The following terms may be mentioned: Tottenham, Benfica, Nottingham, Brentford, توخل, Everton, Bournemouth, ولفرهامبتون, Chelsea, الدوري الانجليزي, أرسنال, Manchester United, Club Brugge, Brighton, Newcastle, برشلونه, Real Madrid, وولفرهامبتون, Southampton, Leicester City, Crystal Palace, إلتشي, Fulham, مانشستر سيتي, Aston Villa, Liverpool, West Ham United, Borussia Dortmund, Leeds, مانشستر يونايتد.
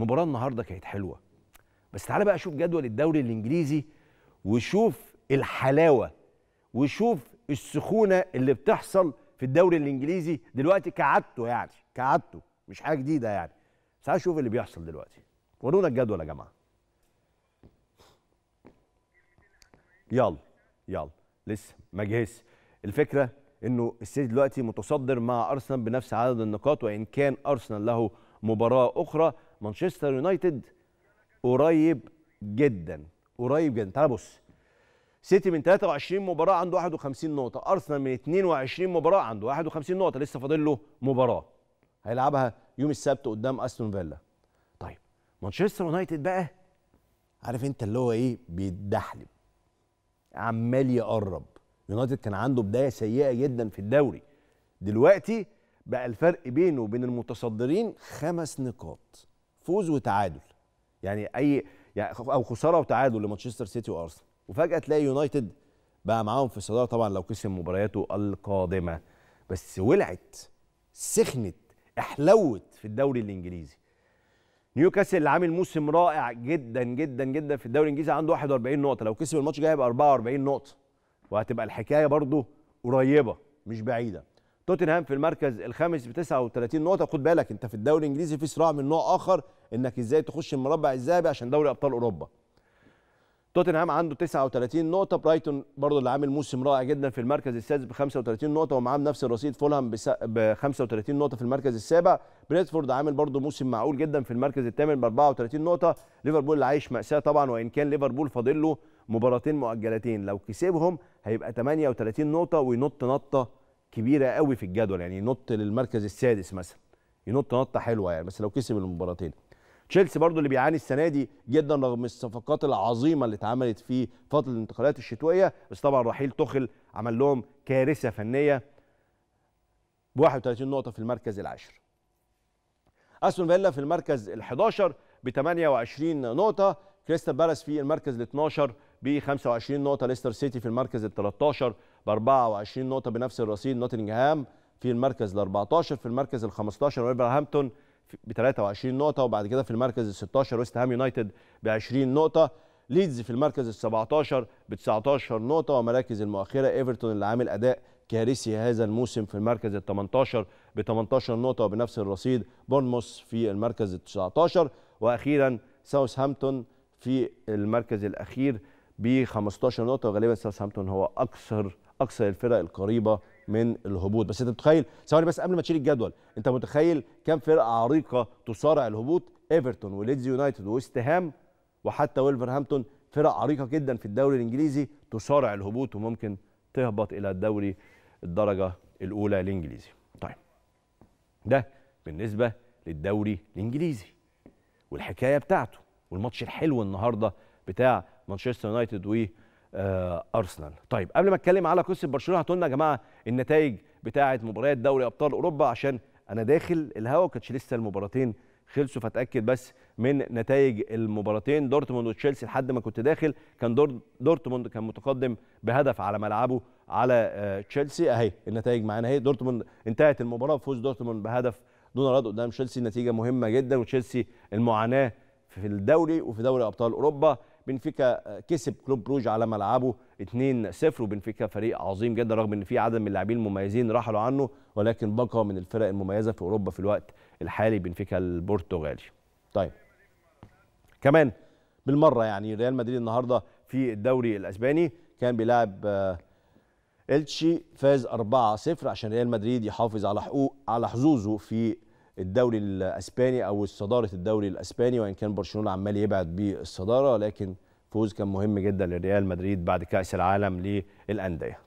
مباراه النهارده كانت حلوه، بس تعالى بقى شوف جدول الدوري الانجليزي وشوف الحلاوه وشوف السخونه اللي بتحصل في الدوري الانجليزي دلوقتي كعادته، يعني كعادته مش حاجه جديده يعني، بس تعالى شوف اللي بيحصل دلوقتي. ورونا الجدول يا جماعه، يلا يلا لسه ما جهزش. الفكره انه السيتي دلوقتي متصدر مع ارسنال بنفس عدد النقاط، وان كان ارسنال له مباراه اخرى. مانشستر يونايتد قريب جدا قريب جدا، تعال بص، سيتي من 23 مباراه عنده 51 نقطه، ارسنال من 22 مباراه عنده 51 نقطه، لسه فاضل له مباراه هيلعبها يوم السبت قدام استون فيلا. طيب مانشستر يونايتد بقى، عارف انت اللي هو ايه، بيتدحلب عمال يقرب. يونايتد كان عنده بدايه سيئه جدا في الدوري، دلوقتي بقى الفرق بينه وبين المتصدرين 5 نقاط، فوز وتعادل، يعني اي يعني او خساره وتعادل لمانشستر سيتي وارسنال، وفجاه تلاقي يونايتد بقى معاهم في الصداره، طبعا لو كسب مبارياته القادمه. بس ولعت سخنت احلوت في الدوري الانجليزي. نيوكاسل اللي عامل موسم رائع جدا جدا جدا في الدوري الانجليزي عنده 41 نقطه، لو كسب الماتش الجاي هيبقى 44 نقطه، وهتبقى الحكايه برضه قريبه مش بعيده. توتنهام في المركز الخامس ب 39 نقطه، خد بالك انت في الدوري الانجليزي في صراع من نوع اخر انك ازاي تخش المربع الذهبي عشان دوري ابطال اوروبا. توتنهام عنده 39 نقطه، برايتون برضه اللي عامل موسم رائع جدا في المركز السادس ب 35 نقطه ومعاه بنفس الرصيد، فولهام ب 35 نقطه في المركز السابع، برينتفورد عامل برضه موسم معقول جدا في المركز الثامن ب 34 نقطه، ليفربول اللي عايش مأساة طبعا، وان كان ليفربول فاضل له مباراتين مؤجلتين، لو كسبهم هيبقى 38 نقطه وينط نطه كبيره قوي في الجدول، يعني ينط للمركز السادس مثلا، ينط نطه حلوه يعني، بس لو كسب المباراتين. تشيلسي برضو اللي بيعاني السنه دي جدا رغم الصفقات العظيمه اللي اتعملت في فتره الانتقالات الشتويه، بس طبعا رحيل توخل عمل لهم كارثه فنيه ب 31 نقطه في المركز العاشر. استون فيلا في المركز ال11 ب 28 نقطه، كريستال بالاس في المركز ال12 ب 25 نقطه، ليستر سيتي في المركز ال13 ب 24 نقطه بنفس الرصيد، نوتنجهام في المركز ال14 في المركز ال15، وولفرهامبتون ب 23 نقطة، وبعد كده في المركز ال 16 ويست هام يونايتد ب 20 نقطة، ليدز في المركز ال 17 ب 19 نقطة، ومراكز المؤخرة ايفرتون اللي عامل أداء كارثي هذا الموسم في المركز ال 18 ب 18 نقطة وبنفس الرصيد، بورنموث في المركز ال 19، وأخيرا ساوثهامبتون في المركز الأخير ب 15 نقطة، وغالبا ساوثهامبتون هو أكثر الفرق القريبة من الهبوط. بس انت متخيل، ثواني بس قبل ما تشيل الجدول، انت متخيل كام فرقه عريقه تصارع الهبوط؟ ايفرتون وليدز يونايتد وويست هام وحتى ولفرهامبتون، فرق عريقه جدا في الدوري الانجليزي تصارع الهبوط وممكن تهبط الى الدرجه الاولى الانجليزي. طيب ده بالنسبه للدوري الانجليزي والحكايه بتاعته والماتش الحلو النهارده بتاع مانشستر يونايتد و ارسنال. طيب قبل ما اتكلم على قصه برشلونه، هاتوا لنا يا جماعه النتائج بتاعه مباريات دوري ابطال اوروبا، عشان انا داخل الهوا وكانتش لسه المباراتين خلصوا، فاتاكد بس من نتائج المباراتين. دورتموند وتشيلسي لحد ما كنت داخل كان دورتموند كان متقدم بهدف على ملعبه على تشيلسي، اهي النتائج معانا اهي. دورتموند انتهت المباراه بفوز دورتموند بهدف دون رد قدام تشيلسي، نتيجه مهمه جدا، وتشيلسي المعاناه في الدوري وفي دوري ابطال اوروبا. بنفيكا كسب كلوب بروج على ملعبه 2-0، وبنفيكا فريق عظيم جدا رغم ان في عدد من اللاعبين المميزين رحلوا عنه، ولكن بقى من الفرق المميزه في اوروبا في الوقت الحالي بنفيكا البرتغالي. طيب كمان بالمره يعني ريال مدريد النهارده في الدوري الاسباني كان بيلاعب إلتشي، فاز 4-0 عشان ريال مدريد يحافظ على حظوظه في الدوري الاسباني او صداره الدوري الاسباني، وان كان برشلونه عمال يبعد بالصداره، ولكن فوز كان مهم جدا لريال مدريد بعد كاس العالم للانديه.